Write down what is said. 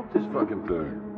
off this fucking thing.